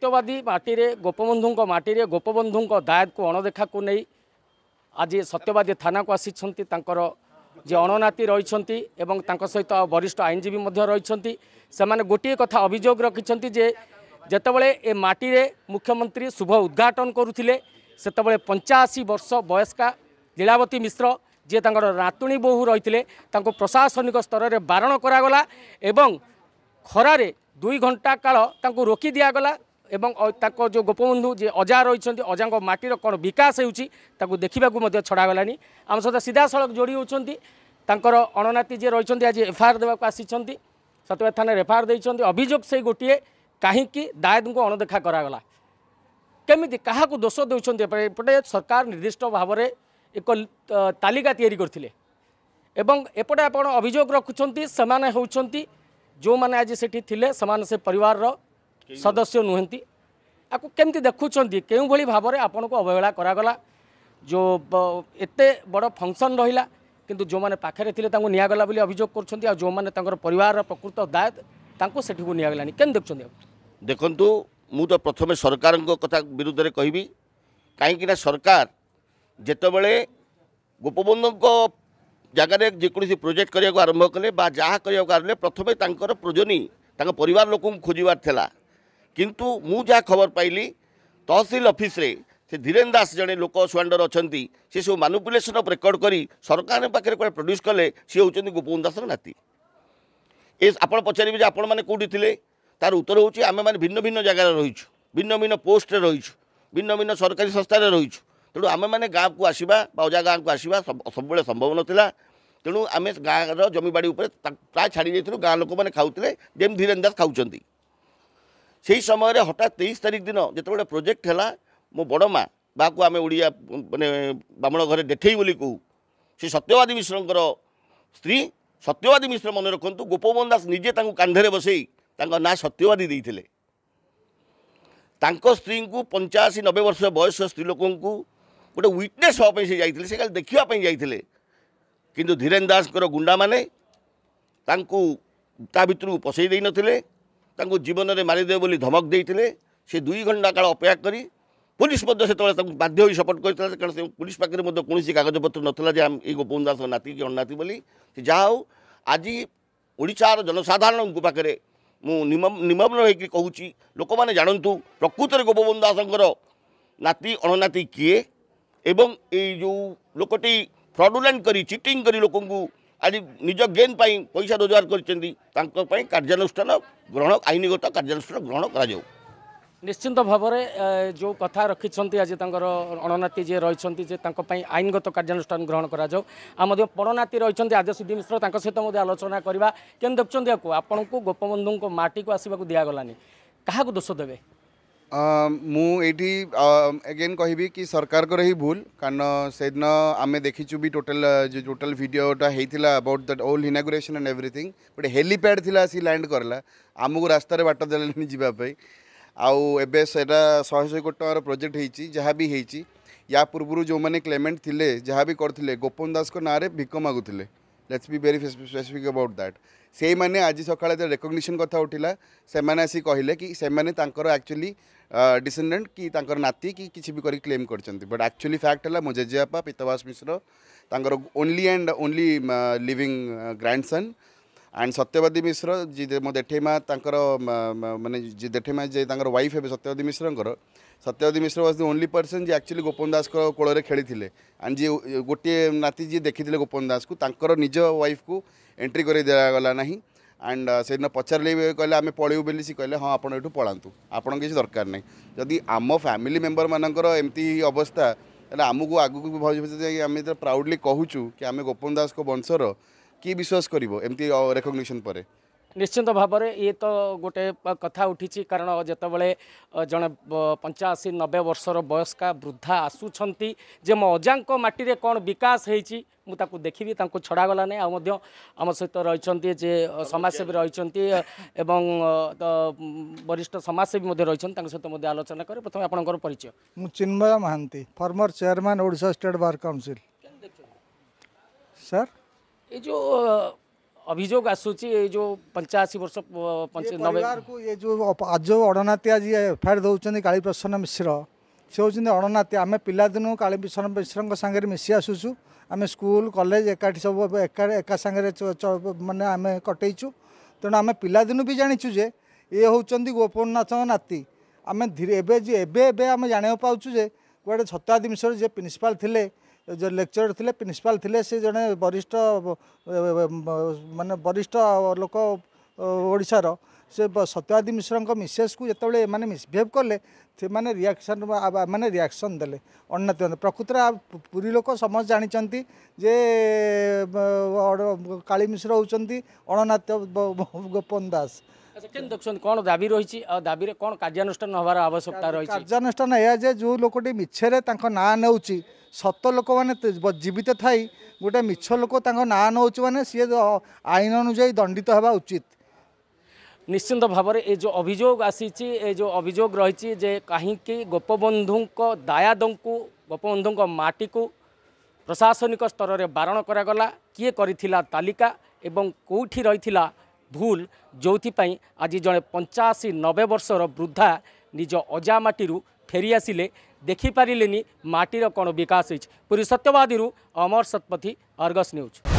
सत्यवादी माटी गोपबंधु गोपबंधु दायद को अणदेखा को नहीं आज सत्यवादी थाना को आसी जे अणनाती रही सहित वरिष्ठ आईनजीवी रही से गोटे कथा अभियोग रखिंट जेतेबले ए माटी मुख्यमंत्री शुभ उद्घाटन करुले से 85 वर्ष वयस्का लीलावती मिश्र जी रातुणी बोहू रही प्रशासनिक स्तर में बारण करागला एवं खरार 2 घंटा काल रोकी दिगला जो गोपबंधु जी अजा रही अजा माटीर कौन विकास हो देखा छड़ागला आम सहित सीधा सड़क जोड़ी होकर अणनाती जी रही आज एफआईआर देवाक आसी सत्यवादी थाना एफआईआर देते अभियोग से गोटे कहीं दायद को अणदेखा करागला केमी क्या दोष देपटे सरकार निर्दिष्ट भाव में एक तालिका तैयारी करथिले एवं एपटे आप अभियोग रखुंट से हो जो मैंने आज से परिवार सदस्य नुहति आपको केमती देखुं के भाव में आपन को अवहेला करागला जो एत बड़ फंक्शन रहा किंतु जो मैंने पाखे थे निगला अभियोग कर जो मैंने परिवार प्रकृत दायद से निगलानी केम देखते देखु मु तो प्रथम सरकार को कथा विरुद्ध में कहबी कहीं सरकार जितेबले गोपबंधु जगार जेकोसी प्रोजेक्ट करने आरंभ कले जहाँ करने प्रथम तर प्रोजनी परिवार लोक खोजार किंतु मु जहाँ खबर पाइली तहसिल ऑफिस रे से धीरेन्द्र दास जड़े लोक सुवांडर अच्छा से सब मानुपुलेसन अफ रेकर्ड कर सरकार पाखे क्या प्रड्यूस कले सी होती गोपबंधु दास नाती ये आपड़ पचारे आपण मैंने कौटी थे तार उत्तर हूँ आम मैंने भिन्न भिन्न जगार रहीचु भिन्न भिन्न पोस्ट रहीचु भिन्न भिन्न सरकारी संस्थान रहीचु तेणु आम मैंने गाँव को आसवा अजा गाँव को आसवा सब संभव नाला तेणु आम गाँव जमीबाड़ी प्राय छाड़ी जाइए गाँव लोक मैंने खाते जमी धीरेन्द्र दास खाऊँच से समय हठात 23 तारीख दिन जो प्रोजेक्ट है मो बड़ माँ बाकू आम ओडिया मैंने ब्राह्मण घर डेठई बोली कहूँ से सत्यवादी मिश्र स्त्री सत्यवादी मिश्र मन रखु गोपबंधु दास निजे कांधे बसई ना सत्यवादी देते स्त्री को 85-90 वर्ष बयस स्त्रीलोक को गोटे व्विटनेस हाँपी से जाते से खाली देखापी जाते कि धीरेन्द्र दास गुंडा मैंने भू पसई दे न जीवन में मारिदे बोली धमक देते से 2 घंटा काल अपेक्षा करी पुलिस से बाध्य हो सपोर्ट करता कारण पुलिस पाखे कौन कागजपत्र नाला गोपबंधु दास नाती कि अणनाती बोली जहाँ हो आज ओडिशार जनसाधारण पाखे मु निमग्न होकर कहूँ लोक मैंने जानतु प्रकृत में गोपबंधु दास नाती अणनाती किए एवं यो लोकटी फ्रडुलेंट कर चिटिंग कर लोक आज निज गेन पैसा रोजगार कर कार्यानुष्ठान ग्रहण आईनगत कार्यानुष्ठान ग्रहण कर निश्चिंत भाव में जो कथा रखी आज अणनाती जी रही आईनगत कार्यानुष्ठान ग्रहण करणनाती रही आदेशुदी मिश्र सहित आलोचना करवा केम देखते आपन को गोपबंधु को माटी को आसवाक दिगलानी क्या दोष देवे मुझी एगेन कहबी कि सरकार को रही भूल कारण से दिन आम देखीचु भी टोटल भिडटा होता about that old inauguration and everything गोटे हेलीपैड थी सी लैंड करला आमको रास्तार बाट दे जावाई आउ सेटा 100-100 कोटी टकर प्रोजेक्ट होती जहाँ भी होती या पूर्व जो मैंने क्लेमेंट थे जहाँ भी करते गोपबंधु दास नाँरे भिक मागुले let's be very specific about that से मैंने आज सकाल जो रिकग्निशन कथ उठा से कहले कि एक्चुअली डिसेंडेंट कि नाती कि किसी भी क्लेम कर बट एक्चुअली फैक्ट है मो जेजेपा पीतवास मिश्र तांकर only and only living grandson and Satyabadi Mishra जी मो देठे माँ मानने जी देठे माँ जी वाइफ है Satyabadi Mishra was the only person जी एक्चुअली गोपबंधु दास कोल में खेली थे एंड जी गोटे नाती जी देखी गोपबंधु दास को निज वाइफ को एंट्री कर दिगला ना एंड से दिन पचारे कहले आम पलू बोली सी कहले हाँ आपड़ यू पलांतु आपण किसी दरकार ना जदि आम फैमिली मेम्बर मानकर एमती अवस्था आमको आगुक भाई आम प्राउडली कहूँ कि आम गोपबंधु दास वंशर किए विश्वास करमती रेकग्निशन पर निश्चिंत भाव में ये तो गोटे कथा उठी कारण जितेबले जड़े 85-90 वर्षर वयस्का वृद्धा आसुंच जे मो अजा माटी रे कौन विकास होती मुझे देखी छड़ागला नहीं आम सहित रही समाजसेवी रही वरिष्ठ समाजसेवी रही सहित आलोचना करें प्रथम आपंकर परिचय मु Chinmay Mahanty former chairman Odisha state bar council sir ये जो अभियोग आसूची ये जो 85 वर्ष ये जो आज अणनात्या जी एफआईआर दौरान कालीप्रसन्न मिश्र से हूँ अणनात्या आम पिलादिन कालीप्रसन्न मिश्र सांगे मिसी आसूँ आम स्कूल कॉलेज एकाठी सब एका सांगे मानने आम कटेचु तेणु आम पिलादिन भी जाचु जे ये हूँ गोपनाथ नाती आम धीरे एवं जाना पाचु जे कड़े छतादी मिश्र जे प्रिंसिपाल थे जो लेक्चरर थे प्रिंसिपाल थे से जड़े वरिष्ठ मानने वरिष्ठ लोक ओडिशार से सत्यादी मिश्र मिसेस को जिते मैंने मिसबिहेव कले मैंने रिएक्शन मानने रिएक्शन दे अणनात्या प्रकृत पूरी लोक समझ जानते जे काली मिश्र होती अणनात्या गोपबन्धु दास देखते कौन दाबी रही दाबी रे कौन कार्यानुष्ठान हमार आवश्यकता रही कार्यानुष्ठान या जे जो लोकटी मिछेरे ना नौची सत लोक मैंने जीवित थाई गोटे मिछ लोक ना नौच मैंने सी आईन अनुजाई दंडित होगा उचित निश्चिंत भाव में जो अभियोग आसी जो अभियोग रही कहीं गोपबंधु दायाद को गोपबंधु माटी को प्रशासनिक स्तर में बारण कराला किए तालिका एवं कौटी रही भूल जो आज जड़े 85-90 वर्षर वृद्धा निज अजा माटी फेरी आसिले देखिपारे माटीर कौन विकास होइछ। पुरी सत्यवादी अमर शतपथी आर्गस न्यूज।